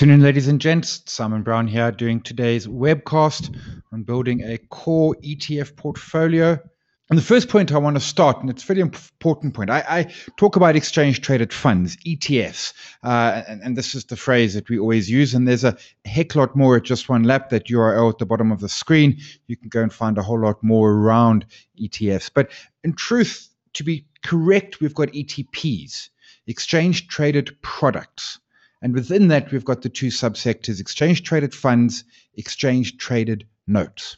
Afternoon, ladies and gents. Simon Brown here doing today's webcast on building a core ETF portfolio. And the first point I want to start, and it's a very important point, I talk about exchange-traded funds, ETFs, and this is the phrase that we always use, and there's a heck lot more at JustOneLap, that URL at the bottom of the screen. You can go and find a whole lot more around ETFs. But in truth, to be correct, we've got ETPs, exchange-traded products. And within that, we've got the two subsectors, exchange-traded funds, exchange-traded notes.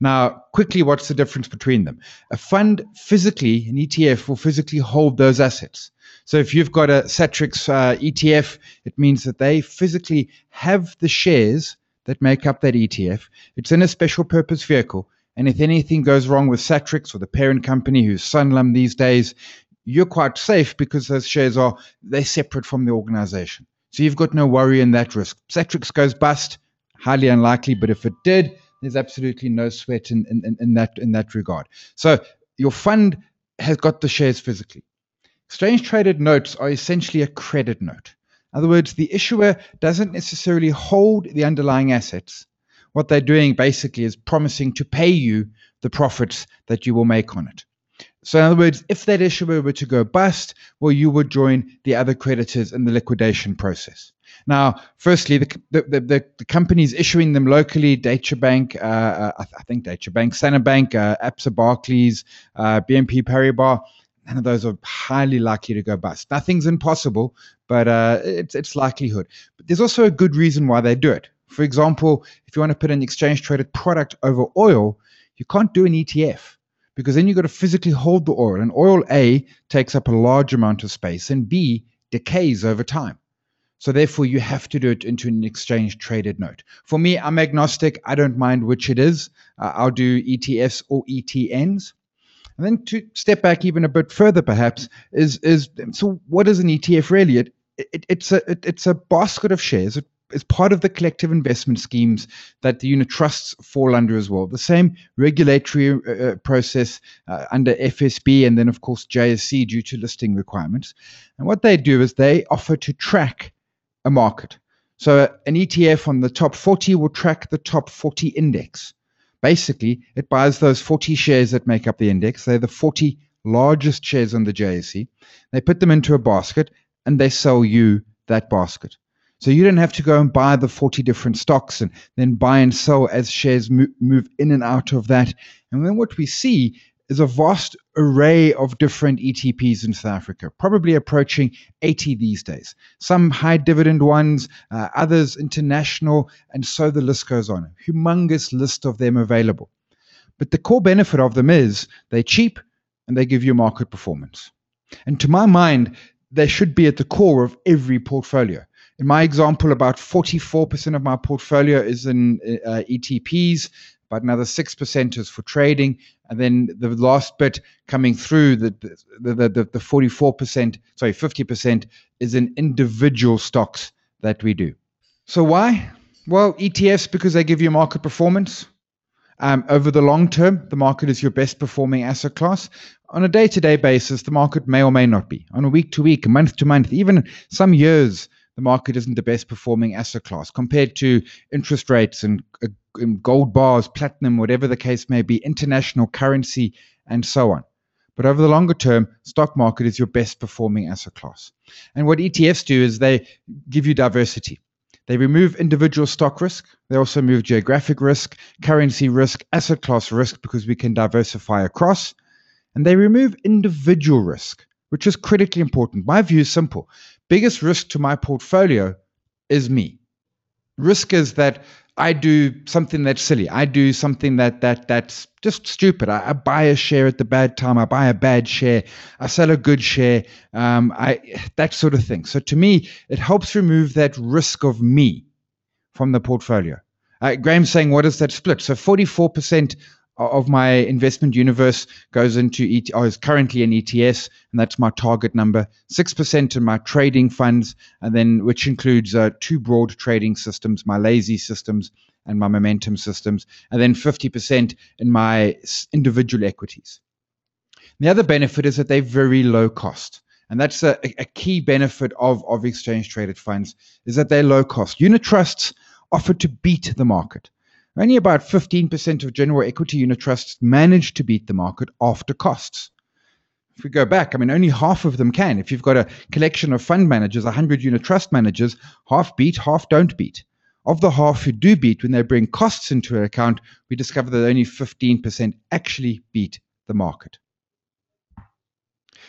Now, quickly, what's the difference between them? A fund physically, an ETF, will physically hold those assets. So if you've got a Satrix ETF, it means that they physically have the shares that make up that ETF. It's in a special purpose vehicle. And if anything goes wrong with Satrix or the parent company, who's Sunlam these days, you're quite safe because those shares are, they're separate from the organization. So you've got no worry in that risk. Satrix goes bust, highly unlikely, but if it did, there's absolutely no sweat in that regard. So your fund has got the shares physically. Exchange-traded notes are essentially a credit note. In other words, the issuer doesn't necessarily hold the underlying assets. What they're doing basically is promising to pay you the profits that you will make on it. So in other words, if that issuer were to go bust, well, you would join the other creditors in the liquidation process. Now, firstly, the companies issuing them locally, Deutsche Bank, Deutsche Bank, Standard Bank, Absa, Barclays, BNP Paribas, none of those are highly likely to go bust. Nothing's impossible, but it's likelihood. But there's also a good reason why they do it. For example, if you want to put an exchange-traded product over oil, you can't do an ETF. Because then you've got to physically hold the oil. And oil, A, takes up a large amount of space, and B, decays over time. So therefore, you have to do it into an exchange-traded note. For me, I'm agnostic. I don't mind which it is. I'll do ETFs or ETNs. And then to step back even a bit further, perhaps, is so what is an ETF really? It's a basket of shares. It's part of the collective investment schemes that the unit trusts fall under as well. The same regulatory process under FSB and then, of course, JSC due to listing requirements. And what they do is they offer to track a market. So an ETF on the top 40 will track the top 40 index. Basically, it buys those 40 shares that make up the index. They're the 40 largest shares on the JSE. They put them into a basket and they sell you that basket. So you don't have to go and buy the 40 different stocks and then buy and sell as shares move in and out of that. And then what we see is a vast array of different ETPs in South Africa, probably approaching 80 these days. Some high dividend ones, others international, and so the list goes on. A humongous list of them available. But the core benefit of them is they're cheap and they give you market performance. And to my mind, they should be at the core of every portfolio. In my example, about 44% of my portfolio is in ETPs, but another 6% is for trading. And then the last bit coming through, the 44%, sorry, 50% is in individual stocks that we do. So why? Well, ETFs, because they give you market performance. Over the long term, the market is your best performing asset class. On a day-to-day basis, the market may or may not be. On a week-to-week, month-to-month, even some years, the market isn't the best performing asset class compared to interest rates and gold bars, platinum, whatever the case may be, international currency, and so on. But over the longer term, stock market is your best performing asset class. And what ETFs do is they give you diversity. They remove individual stock risk. They also remove geographic risk, currency risk, asset class risk, because we can diversify across. And they remove individual risk, which is critically important. My view is simple. Biggest risk to my portfolio is me. Risk is that I do something that's silly. I do something that's just stupid. I buy a share at the bad time. I buy a bad share. I sell a good share. That sort of thing. So to me, it helps remove that risk of me from the portfolio. Graham's saying, what is that split? So 44% of my investment universe goes into is currently in ETFs, and that's my target number. 6% in my trading funds, and then which includes two broad trading systems, my lazy systems and my momentum systems, and then 50% in my individual equities. And the other benefit is that they're very low cost. And that's a key benefit of exchange-traded funds, is that they're low cost. Unit trusts offer to beat the market. Only about 15% of general equity unit trusts manage to beat the market after costs. If we go back, I mean, only half of them can. If you've got a collection of fund managers, 100 unit trust managers, half beat, half don't beat. Of the half who do beat, when they bring costs into account, we discover that only 15% actually beat the market.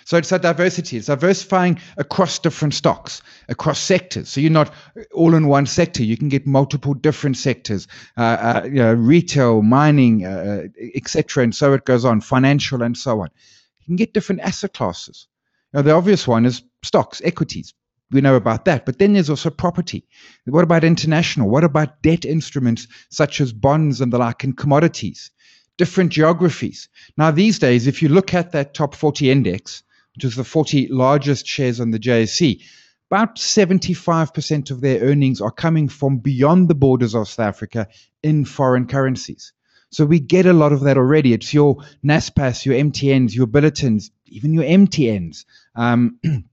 So it's that diversity. It's diversifying across different stocks, across sectors. So you're not all in one sector. You can get multiple different sectors, you know, retail, mining, etc. And so it goes on, financial and so on. You can get different asset classes. Now, the obvious one is stocks, equities. We know about that. But then there's also property. What about international? What about debt instruments such as bonds and the like, and commodities? Different geographies. Now, these days, if you look at that top 40 index, which is the 40 largest shares on the JSE, about 75% of their earnings are coming from beyond the borders of South Africa in foreign currencies. So we get a lot of that already. It's your Naspers, your MTNs, your Billitons, even your MTNs, MPN,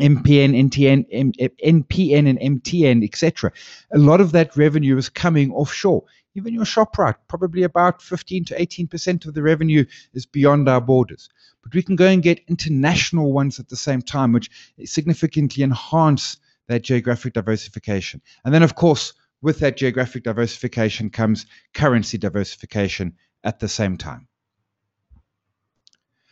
NTN, NPN and MTN, etc. A lot of that revenue is coming offshore. Even your Shoprite, probably about 15 to 18% of the revenue is beyond our borders. But we can go and get international ones at the same time, which significantly enhance that geographic diversification. And then, of course, with that geographic diversification comes currency diversification at the same time.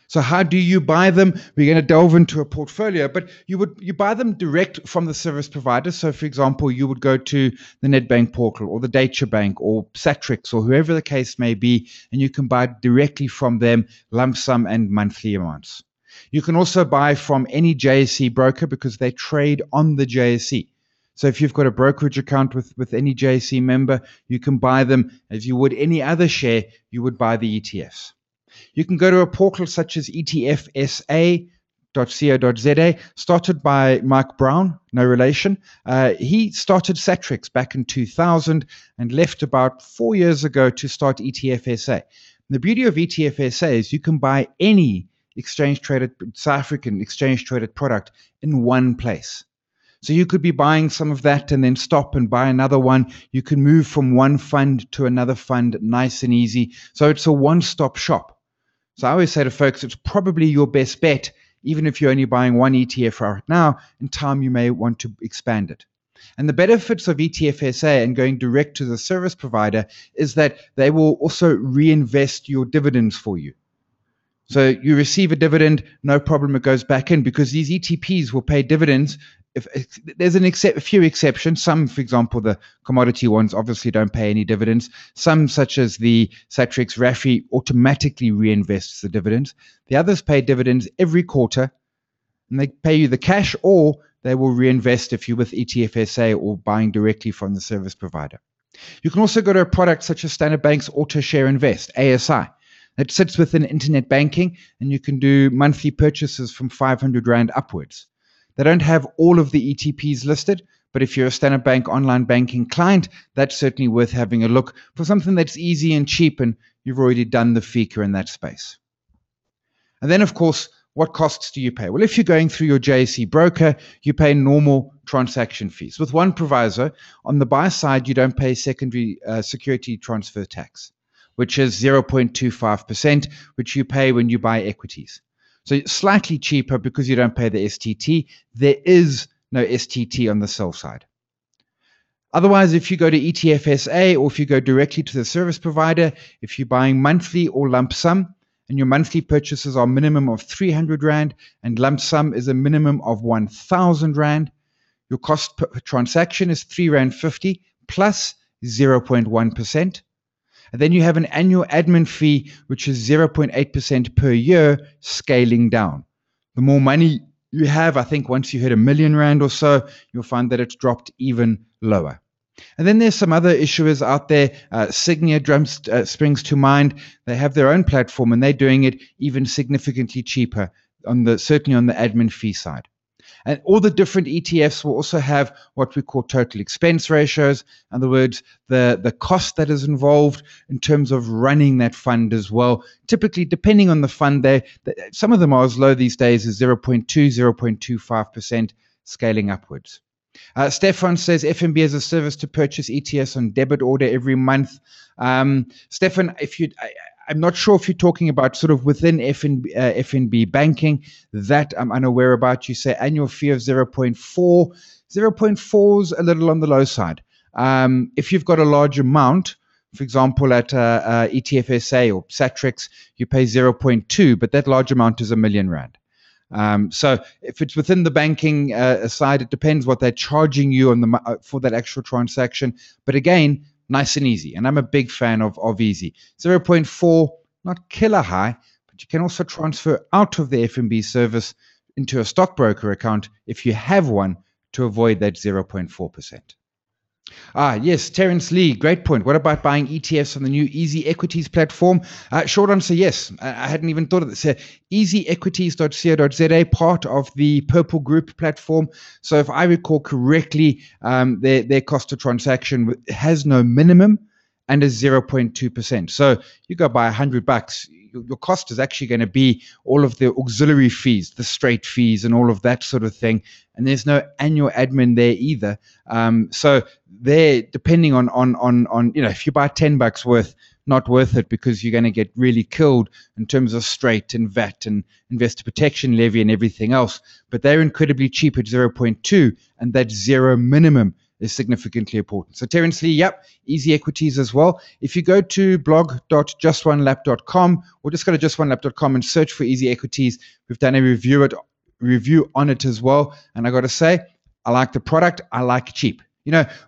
So how do you buy them? We're going to delve into a portfolio, but you buy them direct from the service provider. So, for example, you would go to the Nedbank portal or the Deutsche Bank or Satrix or whoever the case may be, and you can buy directly from them, lump sum and monthly amounts. You can also buy from any JSE broker because they trade on the JSE. So if you've got a brokerage account with any JSE member, you can buy them as you would any other share. You would buy the ETFs. You can go to a portal such as ETFSA.co.za, started by Mike Brown, no relation. He started Satrix back in 2000 and left about 4 years ago to start ETFSA. And the beauty of ETFSA is you can buy any exchange-traded, South African exchange-traded product in one place. So you could be buying some of that and then stop and buy another one. You can move from one fund to another fund nice and easy. So it's a one-stop shop. So I always say to folks, it's probably your best bet, even if you're only buying one ETF right now. In time, you may want to expand it. And the benefits of ETFSA and going direct to the service provider is that they will also reinvest your dividends for you. So you receive a dividend, no problem, it goes back in, because these ETPs will pay dividends. If there's a few exceptions. Some, for example, the commodity ones obviously don't pay any dividends. Some, such as the Satrix RAFI, automatically reinvests the dividends. The others pay dividends every quarter, and they pay you the cash, or they will reinvest if you're with ETFSA or buying directly from the service provider. You can also go to a product such as Standard Bank's Auto Share Invest, ASI. It sits within internet banking, and you can do monthly purchases from 500 Rand upwards. They don't have all of the ETPs listed, but if you're a Standard Bank online banking client, that's certainly worth having a look for something that's easy and cheap, and you've already done the FICA in that space. And then, of course, what costs do you pay? Well, if you're going through your JSE broker, you pay normal transaction fees. With one proviso, on the buy side, you don't pay secondary security transfer tax, which is 0.25%, which you pay when you buy equities. So slightly cheaper because you don't pay the STT. There is no STT on the sell side. Otherwise, if you go to ETFSA or if you go directly to the service provider, if you're buying monthly or lump sum, and your monthly purchases are minimum of 300 Rand and lump sum is a minimum of 1,000 Rand, your cost per transaction is 3 Rand 50 plus 0.1%. And then you have an annual admin fee, which is 0.8% per year, scaling down. The more money you have, I think once you hit R1 million or so, you'll find that it's dropped even lower. And then there's some other issuers out there. Sygnia springs to mind. They have their own platform, and they're doing it even significantly cheaper, certainly on the admin fee side. And all the different ETFs will also have what we call total expense ratios. In other words, the cost that is involved in terms of running that fund as well. Typically, depending on the fund, some of them are as low these days as 0.2, 0.25%, scaling upwards. Stefan says FNB as a service to purchase ETFs on debit order every month. Stefan, I'm not sure if you're talking about sort of within FNB banking. That I'm unaware about. You say annual fee of 0.4. 0.4 is a little on the low side. If you've got a large amount, for example, at ETFSA or Satrix, you pay 0.2, but that large amount is R1 million. So if it's within the banking side, it depends what they're charging you on the for that actual transaction. But again, nice and easy. And I'm a big fan of easy. 0.4, not killer high, but you can also transfer out of the FNB service into a stockbroker account if you have one to avoid that 0.4%. Yes, Terence Lee, great point. What about buying ETFs on the new Easy Equities platform? Short answer, yes. I hadn't even thought of this. EasyEquities.co.za, part of the Purple Group platform. So if I recall correctly, their cost of transaction has no minimum and is 0.2%. So you go buy $100, your cost is actually going to be all of the auxiliary fees, the straight fees and all of that sort of thing. And there's no annual admin there either. So there, depending on if you buy $10 worth, not worth it, because you're going to get really killed in terms of straight and VAT and investor protection levy and everything else. But they're incredibly cheap at 0.2, and that zero minimum is significantly important. So Terence Lee, yep, Easy Equities as well. If you go to blog.justonelap.com or just go to justonelap.com and search for Easy Equities, we've done a review on it as well. And I got to say, I like the product. I like cheap.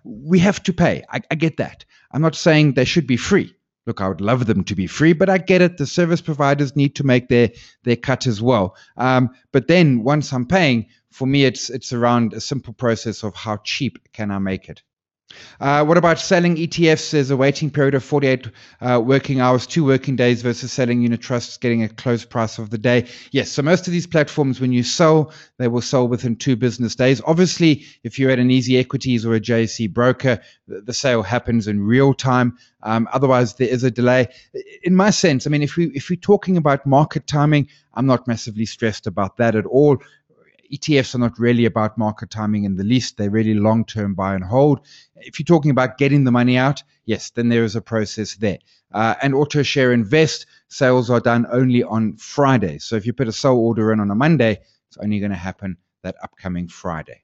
We have to pay. I get that. I'm not saying they should be free. Look, I would love them to be free, but I get it. The service providers need to make their cut as well. But then once I'm paying, for me, it's around a simple process of how cheap can I make it. What about selling ETFs? There's a waiting period of 48 working hours, 2 working days versus selling unit trusts, getting a close price of the day. Yes, so most of these platforms, when you sell, they will sell within 2 business days. Obviously, if you're at an Easy Equities or a JSC broker, the sale happens in real time. Otherwise, there is a delay. In my sense, I mean, if we're talking about market timing, I'm not massively stressed about that at all. ETFs are not really about market timing in the least. They're really long-term buy and hold. If you're talking about getting the money out, yes, then there is a process there. And Auto Share Invest sales are done only on Friday. So if you put a sell order in on a Monday, it's only going to happen that upcoming Friday.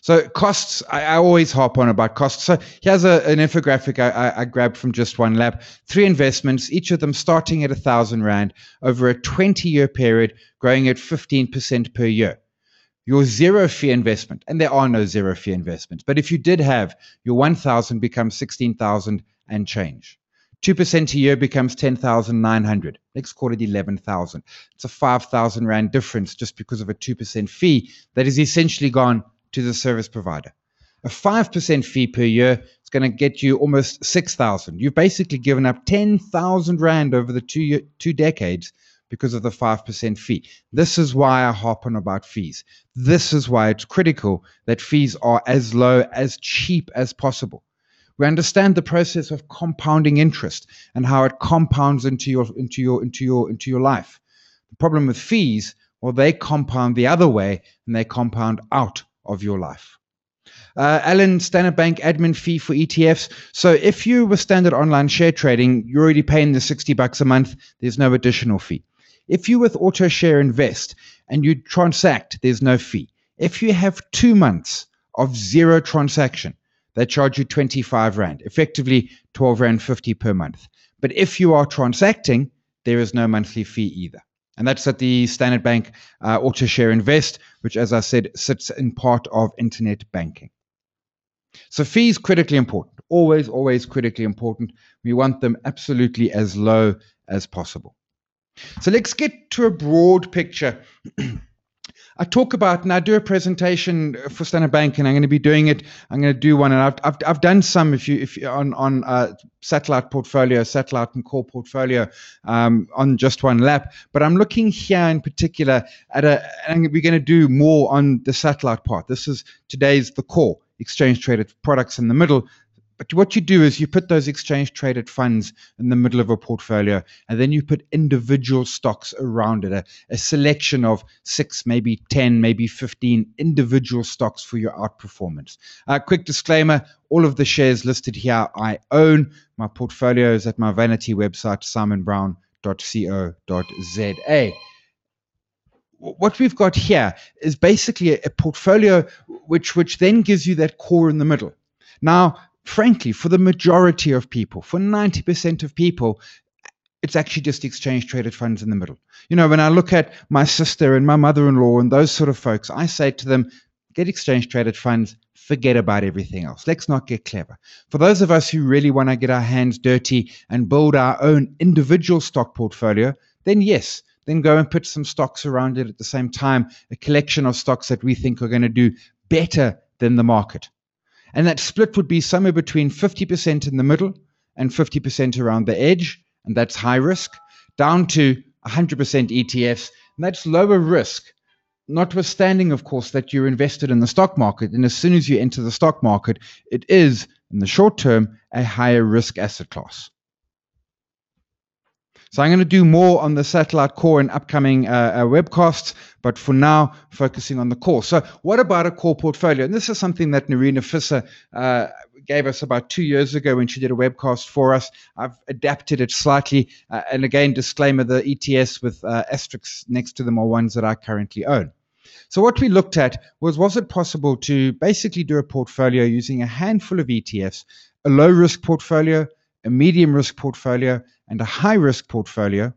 So costs, I always harp on about costs. So here's an infographic I grabbed from JustOneLap. 3 investments, each of them starting at R1,000 over a 20-year period, growing at 15% per year. Your zero-fee investment, and there are no zero-fee investments, but if you did have, your 1,000 becomes 16,000 and change. 2% a year becomes 10,900. Next quarter, 11,000. It's a 5,000 Rand difference just because of a 2% fee that is essentially gone to the service provider. A 5% fee per year is going to get you almost 6,000. You've basically given up 10,000 Rand over the two decades because of the 5% fee. This is why I harp on about fees. This is why it's critical that fees are as low, as cheap as possible. We understand the process of compounding interest and how it compounds into your life. The problem with fees, well, they compound the other way and they compound out of your life. Alan, Standard Bank admin fee for ETFs. So if you were standard online share trading, you're already paying the $60 a month. There's no additional fee. If you with Auto Share Invest and you transact, there's no fee. If you have 2 months of zero transaction, they charge you 25 Rand, effectively 12 Rand 50 per month. But if you are transacting, there is no monthly fee either. And that's at the Standard Bank Auto Share Invest, which, as I said, sits in part of internet banking. So fees, critically important. Always, always critically important. We want them absolutely as low as possible. So let's get to a broad picture I talk about, and I do a presentation for Standard Bank, and I'm going to be doing it. I'm going to do one, and I've done some on satellite portfolio, satellite and core portfolio on JustOneLap. But I'm looking here in particular at and we're going to do more on the satellite part. This is today's the core exchange traded products in the middle. But what you do is you put those exchange-traded funds in the middle of a portfolio, and then you put individual stocks around it, a selection of 6, maybe 10, maybe 15 individual stocks for your outperformance. Quick disclaimer, all of the shares listed here I own. My portfolio is at my vanity website, simonbrown.co.za. What we've got here is basically a portfolio which then gives you that core in the middle. Now, frankly, for the majority of people, for 90% of people, it's actually just exchange-traded funds in the middle. You know, when I look at my sister and my mother-in-law and those sort of folks, I say to them, get exchange-traded funds, forget about everything else. Let's not get clever. For those of us who really want to get our hands dirty and build our own individual stock portfolio, then yes, then go and put some stocks around it at the same time, a collection of stocks that we think are going to do better than the market. And that split would be somewhere between 50% in the middle and 50% around the edge, and that's high risk, down to 100% ETFs, and that's lower risk, notwithstanding, of course, that you're invested in the stock market. And as soon as you enter the stock market, it is, in the short term, a higher risk asset class. So I'm going to do more on the satellite core in upcoming webcasts, but for now, focusing on the core. So what about a core portfolio? And this is something that Narina Fisser gave us about 2 years ago when she did a webcast for us. I've adapted it slightly. And again, disclaimer, the ETFs with asterisks next to them are ones that I currently own. So what we looked at was it possible to basically do a portfolio using a handful of ETFs, a low-risk portfolio, a medium-risk portfolio, and a high-risk portfolio.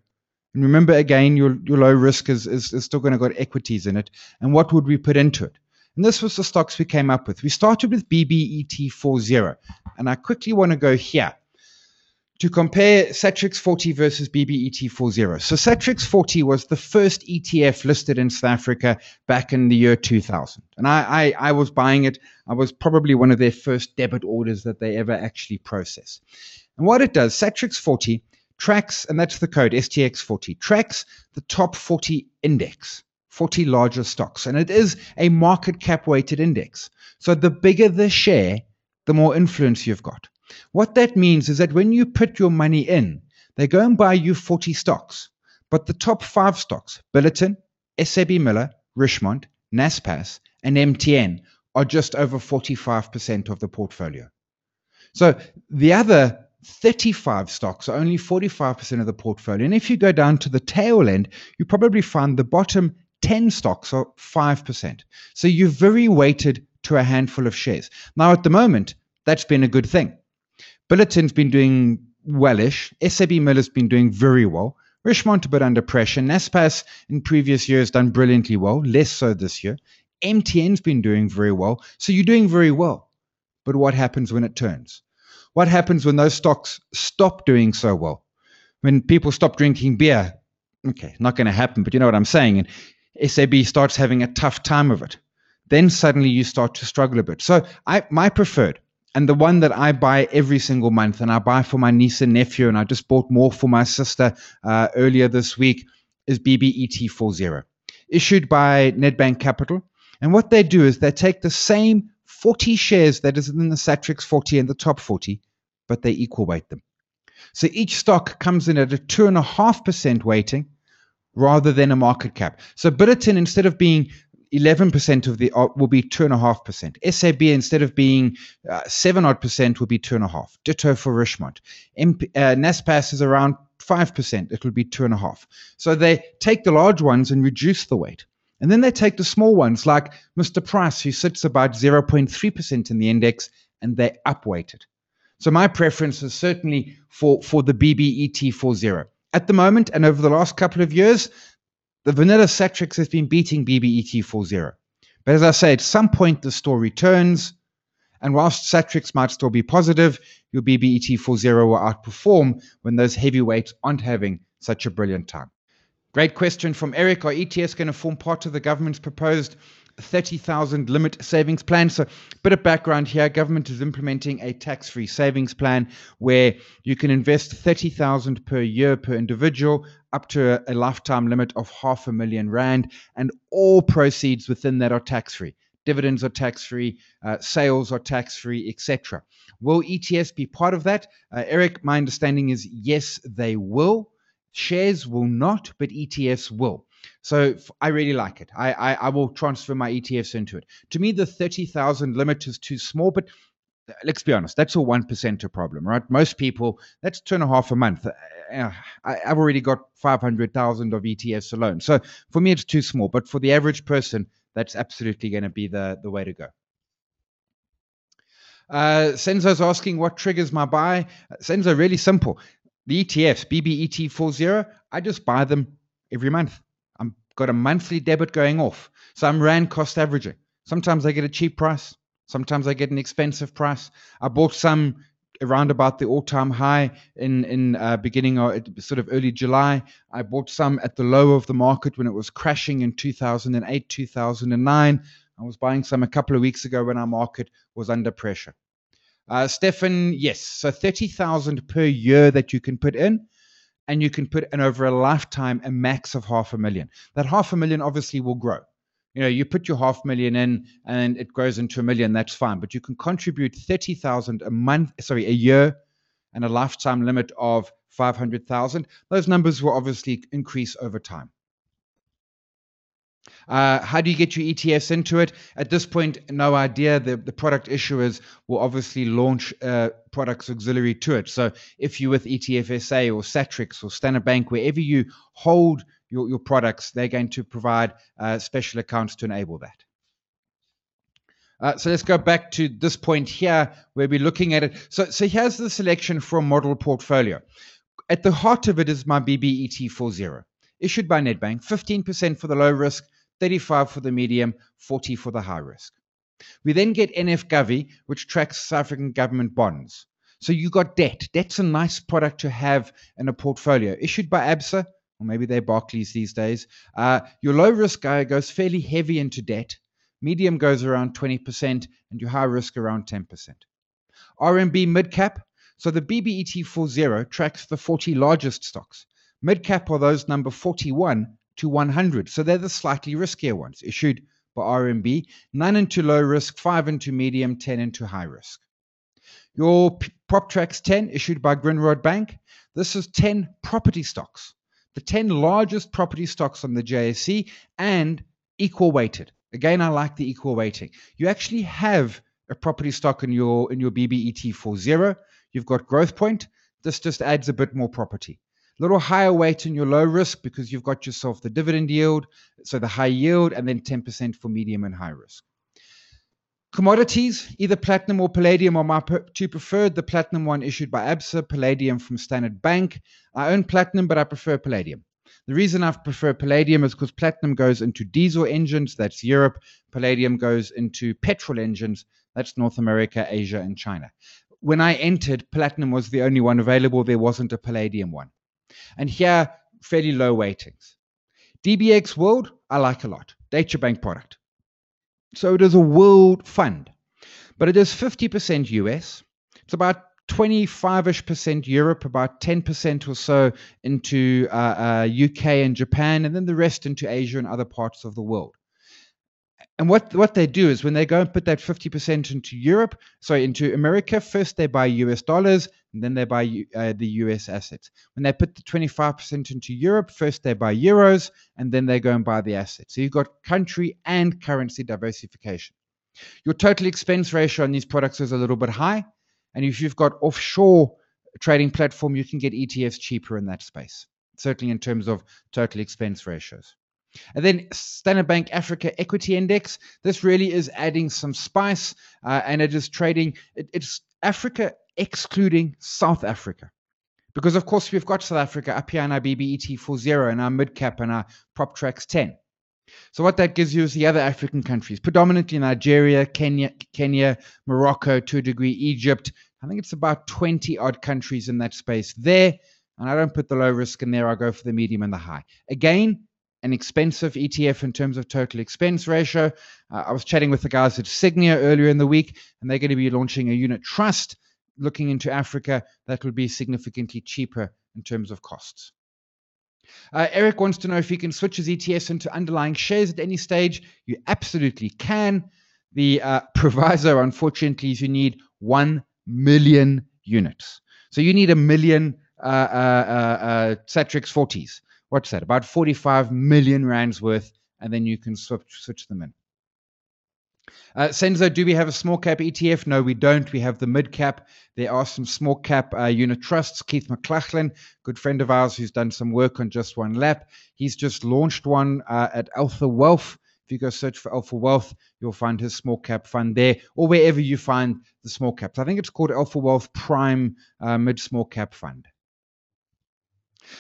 And remember, again, your low risk is still going to got equities in it. And what would we put into it? And this was the stocks we came up with. We started with BBET40. And I quickly want to go here to compare Satrix40 versus BBET40. So Satrix40 was the first ETF listed in South Africa back in the year 2000. And I was buying it. I was probably one of their first debit orders that they ever actually processed. And what it does, Satrix40 tracks, and that's the code, STX40, tracks the top 40 index, 40 largest stocks. And it is a market cap-weighted index. So the bigger the share, the more influence you've got. What that means is that when you put your money in, they go and buy you 40 stocks. But the top 5 stocks, Billiton, SAB Miller, Richemont, Naspers, and MTN, are just over 45% of the portfolio. So the other 35 stocks are only 45% of the portfolio. And if you go down to the tail end, you probably find the bottom 10 stocks are 5%. So you're very weighted to a handful of shares. Now, at the moment, that's been a good thing. Billiton's been doing well-ish. SAB Miller's been doing very well. Richemont a bit under pressure. Naspers in previous years done brilliantly well, less so this year. MTN's been doing very well. So you're doing very well. But what happens when it turns? What happens when those stocks stop doing so well? When people stop drinking beer, okay, not going to happen, but you know what I'm saying. And SAB starts having a tough time of it. Then suddenly you start to struggle a bit. So my preferred, and the one that I buy every single month, and I buy for my niece and nephew, and I just bought more for my sister earlier this week, is BBET40, issued by Nedbank Capital. And what they do is they take the same 40 shares that is in the Satrix40 and the top 40, but they equal weight them. So each stock comes in at a 2.5% weighting rather than a market cap. So Billiton, instead of being 11% of the will be 2.5%. SAB, instead of being 7-odd%, will be 2.5. Ditto for Richemont. Naspers is around 5%. It will be 2.5. So they take the large ones and reduce the weight. And then they take the small ones like Mr. Price, who sits about 0.3% in the index, and they upweight it. So my preference is certainly for the BBET40. At the moment and over the last couple of years, the vanilla Satrix has been beating BBET40. But as I say, at some point the story turns, and whilst Satrix might still be positive, your BBET40 will outperform when those heavyweights aren't having such a brilliant time. Great question from Eric. Are ETFs going to form part of the government's proposed 30,000 limit savings plan? So a bit of background here. Government is implementing a tax-free savings plan where you can invest 30,000 per year per individual up to a lifetime limit of R500,000. And all proceeds within that are tax-free. Dividends are tax-free, sales are tax-free, etc. Will ETFs be part of that? Eric, my understanding is yes, they will. Shares will not, but ETFs will. So I really like it. I will transfer my ETFs into it. To me, the 30,000 limit is too small, but let's be honest, that's a 1%er problem, right? Most people, that's 2.5 a month. I've already got 500,000 of ETFs alone. So for me, it's too small, but for the average person, that's absolutely going to be the way to go. Senzo's asking, what triggers my buy? Senzo, really simple. The ETFs, BBET40, I just buy them every month. I've got a monthly debit going off. So I'm rand cost averaging. Sometimes I get a cheap price. Sometimes I get an expensive price. I bought some around about the all-time high in beginning or sort of early July. I bought some at the low of the market when it was crashing in 2008, 2009. I was buying some a couple of weeks ago when our market was under pressure. Stefan, yes. So 30,000 per year that you can put in, and you can put in over a lifetime a max of R500,000. That R500,000 obviously will grow. You know, you put your R500,000 in and it grows into $1 million, that's fine. But you can contribute 30,000 a year, and a lifetime limit of 500,000. Those numbers will obviously increase over time. How do you get your ETFs into it? At this point, no idea. The product issuers will obviously launch products auxiliary to it. So if you're with ETFSA or Satrix or Standard Bank, wherever you hold your products, they're going to provide special accounts to enable that. So let's go back to this point here where we're looking at it. So here's the selection from model portfolio. At the heart of it is my BBET40, issued by Nedbank, 15% for the low risk, 35 for the medium, 40 for the high risk. We then get NF Govy, which tracks South African government bonds. So you got debt. Debt's a nice product to have in a portfolio. Issued by Absa, or maybe they're Barclays these days. Your low risk guy goes fairly heavy into debt. Medium goes around 20%, and your high risk around 10%. RMB mid cap. So the BBET40 tracks the 40 largest stocks. Mid cap are those number 41 to 100. So they're the slightly riskier ones, issued by RMB. 9 into low risk, 5 into medium, 10 into high risk. Your PropTrax 10, issued by Grindrod Bank. This is 10 property stocks, the 10 largest property stocks on the JSE, and equal weighted. Again, I like the equal weighting. You actually have a property stock in your BBET40. You've got Growth Point. This just adds a bit more property. A little higher weight in your low risk because you've got yourself the dividend yield, so the high yield, and then 10% for medium and high risk. Commodities, either platinum or palladium are my two preferred. The platinum one issued by Absa, palladium from Standard Bank. I own platinum, but I prefer palladium. The reason I prefer palladium is because platinum goes into diesel engines, that's Europe. Palladium goes into petrol engines, that's North America, Asia, and China. When I entered, platinum was the only one available. There wasn't a palladium one. And here, fairly low weightings. DBX World, I like a lot. Deutsche Bank product. So it is a world fund. But it is 50% US. It's about 25-ish% Europe, about 10% or so into UK and Japan, and then the rest into Asia and other parts of the world. And what they do is when they go and put that 50% into America, first they buy US dollars, and then they buy the US assets. When they put the 25% into Europe, first they buy euros, and then they go and buy the assets. So you've got country and currency diversification. Your total expense ratio on these products is a little bit high, and if you've got offshore trading platform, you can get ETFs cheaper in that space, certainly in terms of total expense ratios. And then Standard Bank Africa Equity Index. This really is adding some spice, and it is trading. It's Africa excluding South Africa. Because, of course, we've got South Africa up here in our BBET40 and our mid-cap and our PropTrax 10. So what that gives you is the other African countries, predominantly Nigeria, Kenya, Morocco to a degree, Egypt. I think it's about 20-odd countries in that space there. And I don't put the low risk in there. I go for the medium and the high. Again, an expensive ETF in terms of total expense ratio. I was chatting with the guys at Sygnia earlier in the week, and they're going to be launching a unit trust looking into Africa that will be significantly cheaper in terms of costs. Eric wants to know if he can switch his ETFs into underlying shares at any stage. You absolutely can. The proviso, unfortunately, is you need 1 million units. So you need 1 million Satrix 40s. What's that? About 45 million rands worth, and then you can switch them in. Senzo, do we have a small cap ETF? No, we don't. We have the mid cap. There are some small cap unit trusts. Keith McLachlan, good friend of ours who's done some work on JustOneLap. He's just launched one at Alpha Wealth. If you go search for Alpha Wealth, you'll find his small cap fund there, or wherever you find the small caps. I think it's called Alpha Wealth Prime Mid Small Cap Fund.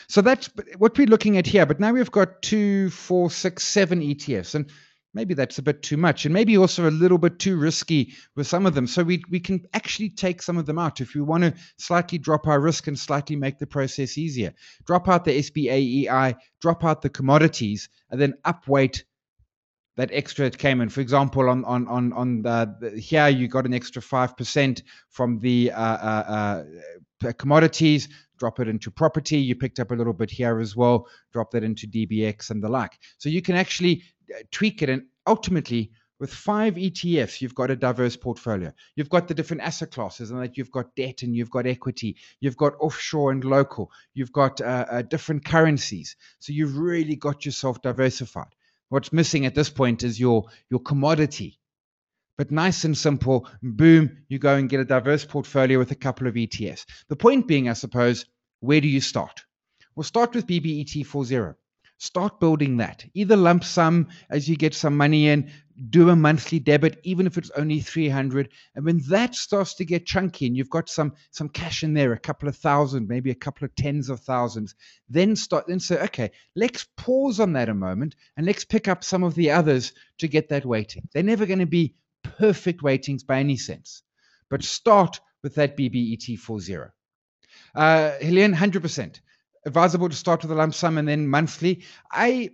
So that's what we're looking at here. But now we've got 2, 4, 6, 7 ETFs. And maybe that's a bit too much, and maybe also a little bit too risky with some of them. So we can actually take some of them out if we want to slightly drop our risk and slightly make the process easier. Drop out the SBAEI, drop out the commodities, and then upweight that extra that came in. For example, here you got an extra 5% from the commodities. Drop it into property. You picked up a little bit here as well. Drop that into DBX and the like. So you can actually tweak it, and ultimately with 5 ETFs you've got a diverse portfolio. You've got the different asset classes, and that you've got debt and you've got equity, you've got offshore and local, you've got different currencies. So you've really got yourself diversified. What's missing at this point is your commodity, but nice and simple, boom, you go and get a diverse portfolio with a couple of ETFs. The point being, I suppose, where do you start? We'll start with BBET40. Start building that. Either lump sum as you get some money in, do a monthly debit, even if it's only 300. And when that starts to get chunky and you've got some cash in there, a couple of thousand, maybe a couple of tens of thousands, then say, okay, let's pause on that a moment and let's pick up some of the others to get that weighting. They're never going to be perfect weightings by any sense, but start with that BBET40. Helene, 100%. Advisable to start with a lump sum and then monthly. I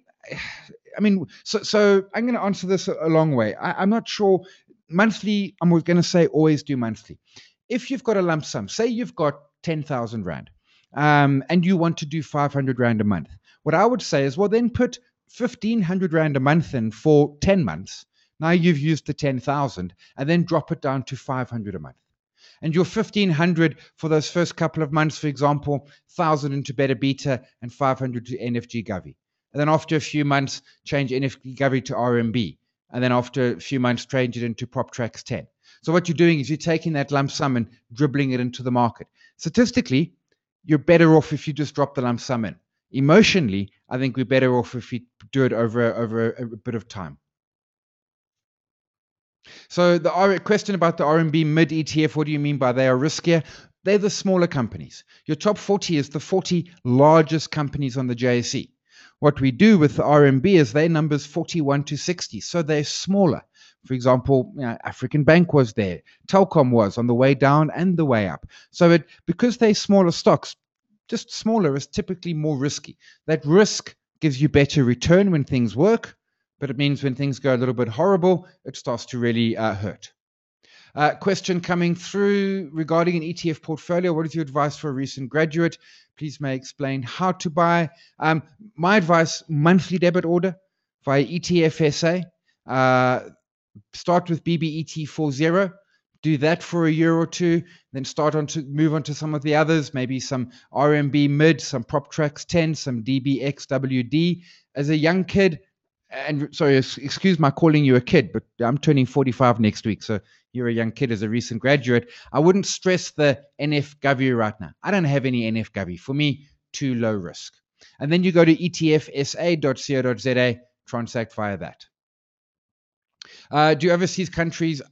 mean, so I'm going to answer this a long way. I'm not sure. Monthly, I'm going to say always do monthly. If you've got a lump sum, say you've got 10,000 Rand and you want to do 500 Rand a month, what I would say is, well, then put 1,500 Rand a month in for 10 months. Now you've used the 10,000 and then drop it down to 500 a month. And your 1,500 for those first couple of months, for example, 1,000 into Better Beta and 500 to NFG Govy. And then after a few months, change NFG Govy to RMB. And then after a few months, change it into PropTrax 10. So what you're doing is you're taking that lump sum and dribbling it into the market. Statistically, you're better off if you just drop the lump sum in. Emotionally, I think we're better off if we do it over a bit of time. So the question about the RMB mid ETF, what do you mean by they are riskier? They're the smaller companies. Your top 40 is the 40 largest companies on the JSE. What we do with the RMB is their numbers 41 to 60, so they're smaller. For example, African Bank was there, Telkom was on the way down and the way up. So because they're smaller stocks, just smaller is typically more risky. That risk gives you better return when things work. But it means when things go a little bit horrible, it starts to really hurt. Question coming through regarding an ETF portfolio. What is your advice for a recent graduate? Please may explain how to buy. My advice, monthly debit order via ETFSA. Start with BBET40. Do that for a year or two, then move on to some of the others, maybe some RMB mid, some PropTrax 10, some DBXWD. As a young kid, and sorry, excuse my calling you a kid, but I'm turning 45 next week, so you're a young kid as a recent graduate. I wouldn't stress the NF Govy right now. I don't have any NF Govy. For me, too low risk. And then you go to etfsa.co.za, transact via that. Do overseas countries,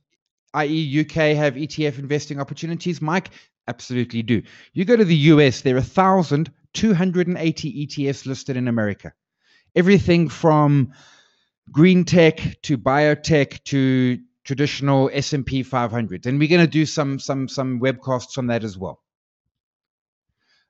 i.e. UK, have ETF investing opportunities? Mike, absolutely do. You go to the US, there are 1,280 ETFs listed in America. Everything from green tech to biotech to traditional S&P 500. And we're going to do some webcasts on that as well.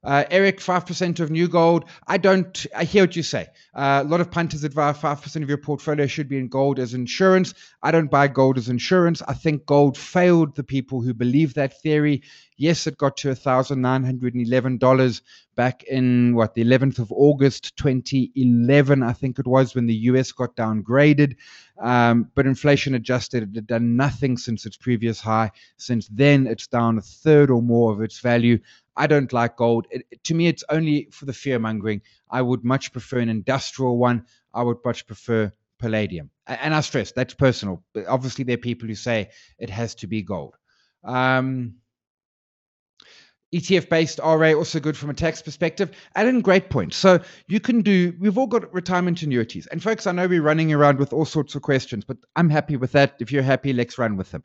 Eric, 5% of New Gold. I hear what you say. A lot of punters advise 5% of your portfolio should be in gold as insurance. I don't buy gold as insurance. I think gold failed the people who believe that theory. Yes, it got to $1,911 back in, what, the 11th of August 2011, I think it was, when the US got downgraded. But inflation adjusted, it had done nothing since its previous high. Since then, it's down a third or more of its value. I don't like gold. To me, it's only for the fear-mongering. I would much prefer an industrial one. I would much prefer palladium. And I stress, that's personal. But obviously, there are people who say it has to be gold. ETF-based RA, also good from a tax perspective. Alan, great point. So you can do, we've all got retirement annuities. And folks, I know we're running around with all sorts of questions, but I'm happy with that. If you're happy, let's run with them.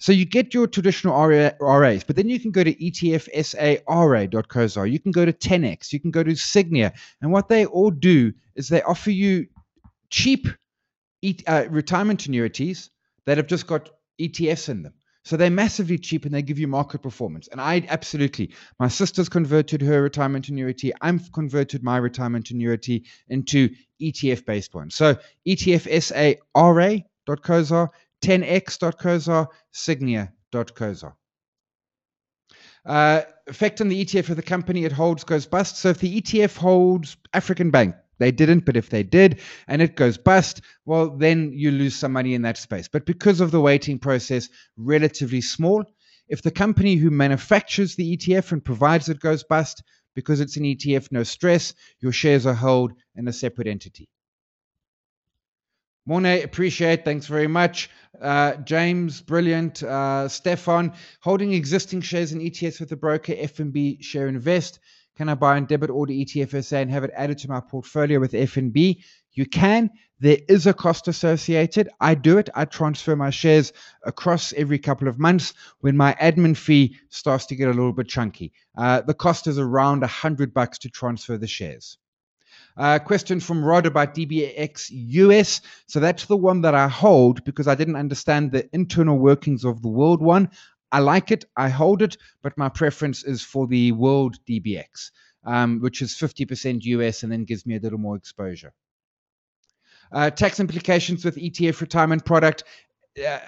So you get your traditional RAs, but then you can go to ETFSA RA.co.za. You can go to 10X. You can go to Sygnia. And what they all do is they offer you cheap retirement annuities that have just got ETFs in them. So they're massively cheap and they give you market performance. And I absolutely, my sister's converted her retirement annuity. I've converted my retirement annuity into ETF-based ones. So ETFSARA.co.za, 10x.co.za, Sygnia.co.za. Effect on the ETF of the company it holds goes bust. So if the ETF holds African Bank, they didn't, but if they did and it goes bust, well, then you lose some money in that space. But because of the weighting process, relatively small. If the company who manufactures the ETF and provides it goes bust, because it's an ETF, no stress, your shares are held in a separate entity. Mornay, appreciate. Thanks very much. James, brilliant. Stefan, holding existing shares in ETFs with the broker, FNB Share Invest. Can I buy and debit order ETFSA and have it added to my portfolio with FNB? You can. There is a cost associated. I do it. I transfer my shares across every couple of months when my admin fee starts to get a little bit chunky. The cost is around $100 to transfer the shares. Question from Rod about DBX US. So that's the one that I hold because I didn't understand the internal workings of the world one. I like it, I hold it, but my preference is for the world DBX, which is 50% US and then gives me a little more exposure. Tax implications with ETF retirement product.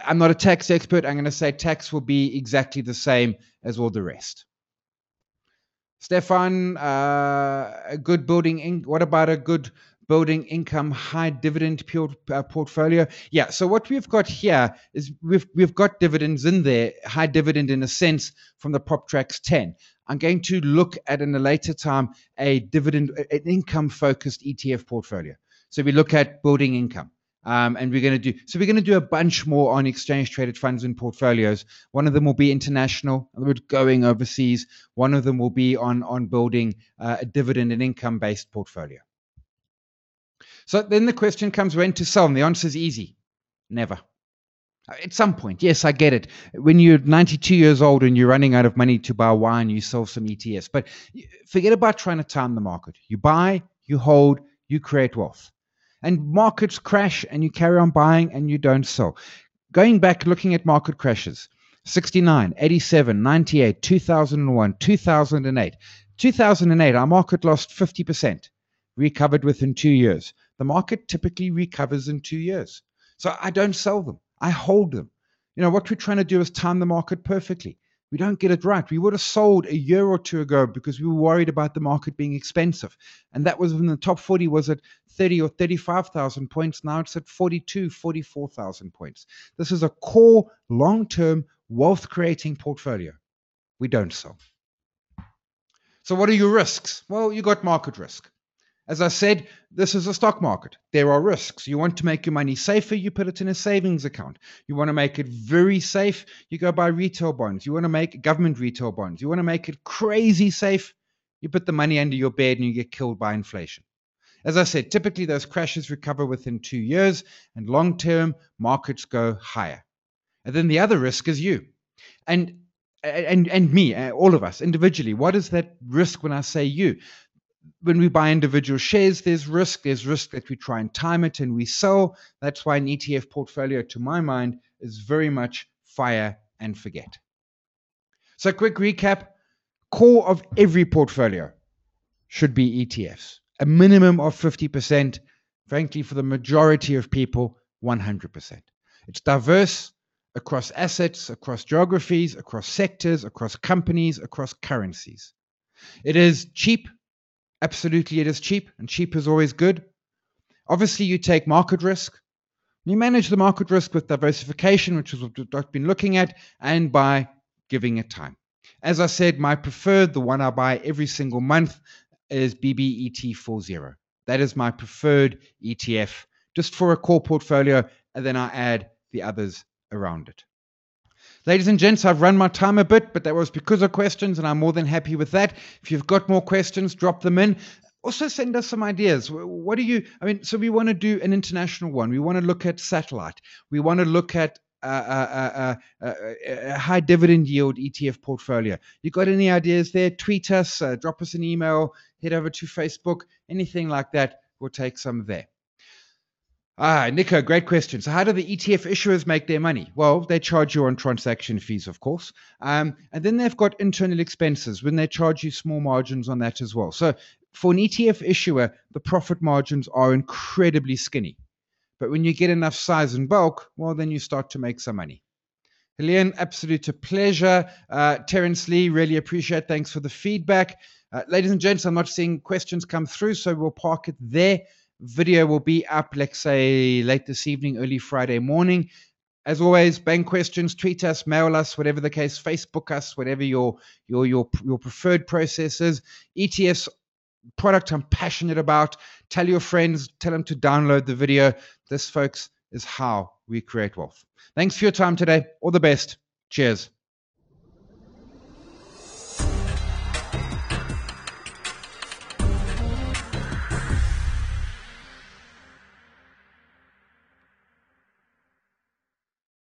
I'm not a tax expert. I'm going to say tax will be exactly the same as all the rest. Stefan, what about a good building income, high dividend portfolio? Yeah, so what we've got here is we've got dividends in there, high dividend in a sense from the PropTrax 10. I'm going to look at in a later time an income-focused ETF portfolio. So we look at building income. And we're going to do a bunch more on exchange traded funds and portfolios. One of them will be international, going overseas. One of them will be on building a dividend and income-based portfolio. So then the question comes when to sell, and the answer is easy. Never. At some point, yes, I get it. When you're 92 years old and you're running out of money to buy wine, you sell some ETFs. But forget about trying to time the market. You buy, you hold, you create wealth. And markets crash, and you carry on buying, and you don't sell. Going back, looking at market crashes, 69, 87, 98, 2001, 2008. 2008, our market lost 50%, recovered within 2 years. The market typically recovers in 2 years. So I don't sell them. I hold them. You know, what we're trying to do is time the market perfectly. We don't get it right. We would have sold a year or two ago because we were worried about the market being expensive. And that was when the top 40 was at 30 or 35,000 points. Now it's at 42, 44,000 points. This is a core, long-term, wealth-creating portfolio. We don't sell. So what are your risks? Well, you got market risk. As I said, this is a stock market. There are risks. You want to make your money safer, you put it in a savings account. You want to make it very safe, you go buy retail bonds. You want to make government retail bonds. You want to make it crazy safe, you put the money under your bed and you get killed by inflation. As I said, typically those crashes recover within 2 years and long-term markets go higher. And then the other risk is you. And me, all of us individually. What is that risk when I say you? When we buy individual shares, there's risk that we try and time it and we sell. That's why an ETF portfolio, to my mind, is very much fire and forget. So quick recap, core of every portfolio should be ETFs. A minimum of 50%, frankly, for the majority of people, 100%. It's diverse across assets, across geographies, across sectors, across companies, across currencies. It is cheap. Absolutely, it is cheap, and cheap is always good. Obviously, you take market risk. You manage the market risk with diversification, which is what we've been looking at, and by giving it time. As I said, my preferred, the one I buy every single month, is BBET40. That is my preferred ETF, just for a core portfolio, and then I add the others around it. Ladies and gents, I've run my time a bit, but that was because of questions, and I'm more than happy with that. If you've got more questions, drop them in. Also send us some ideas. What do you, I mean, so we want to do an international one. We want to look at satellite. We want to look at a high dividend yield ETF portfolio. You got any ideas there? Tweet us, drop us an email, head over to Facebook, anything like that. We'll take some there. Nico, great question. So how do the ETF issuers make their money? Well, they charge you on transaction fees, of course. And then they've got internal expenses when they charge you small margins on that as well. So for an ETF issuer, the profit margins are incredibly skinny. But when you get enough size and bulk, well, then you start to make some money. Helene, absolute a pleasure. Terence Lee, really appreciate. Thanks for the feedback. Ladies and gents, I'm not seeing questions come through, so we'll park it there. Video will be up, let's say, late this evening, early Friday morning. As always, bank questions, tweet us, mail us, whatever the case, Facebook us, whatever your preferred process is. ETFs, product I'm passionate about. Tell your friends, tell them to download the video. This, folks, is how we create wealth. Thanks for your time today. All the best. Cheers.